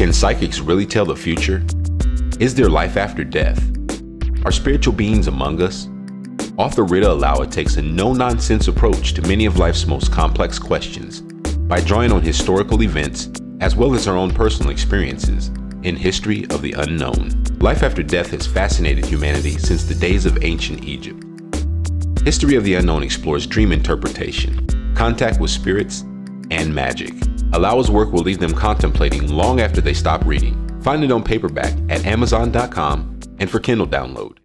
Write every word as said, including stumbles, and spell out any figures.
Can psychics really tell the future? Is there life after death? Are spiritual beings among us? Author Rida Elawa takes a no-nonsense approach to many of life's most complex questions by drawing on historical events as well as her own personal experiences in History of the Unknown. Life after death has fascinated humanity since the days of ancient Egypt. History of the Unknown explores dream interpretation, contact with spirits, and magic. Elawa's work will leave them contemplating long after they stop reading. Find it on paperback at Amazon dot com and for Kindle download.